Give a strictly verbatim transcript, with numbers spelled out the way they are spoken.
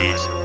Peace.